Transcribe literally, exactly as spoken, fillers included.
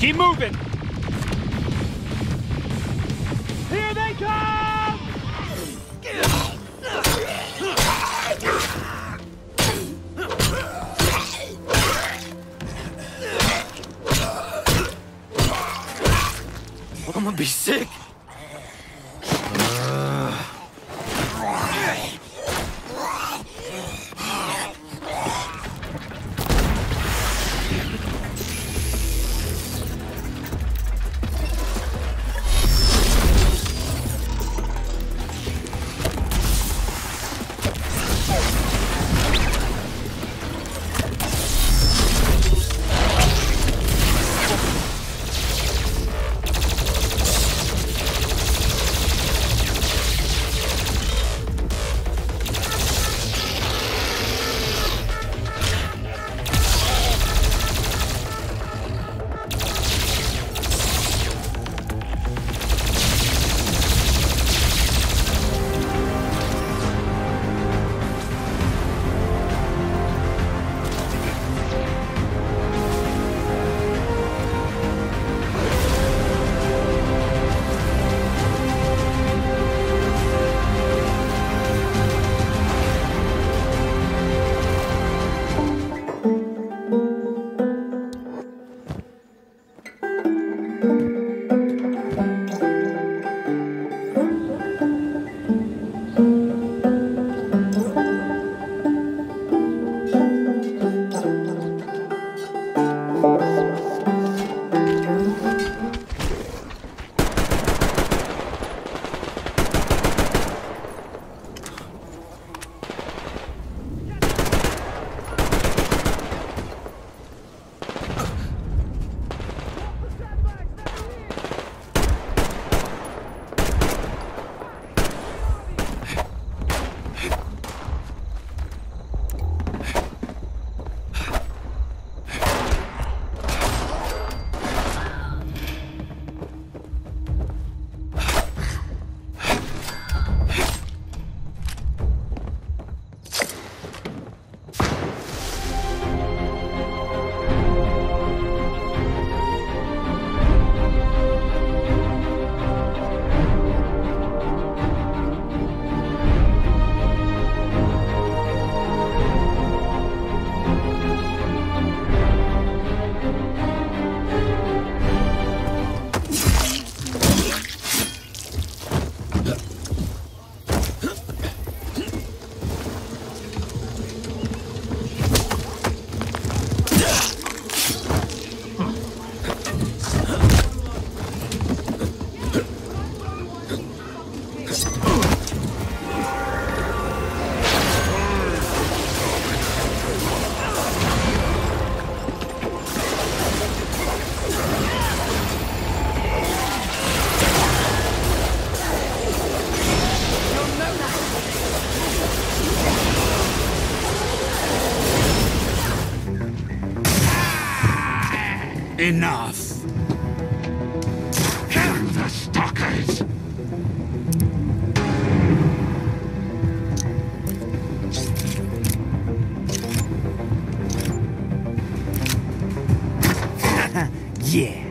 Keep moving. Here they come! I'm gonna be sick. Enough! Kill the stalkers! Yeah!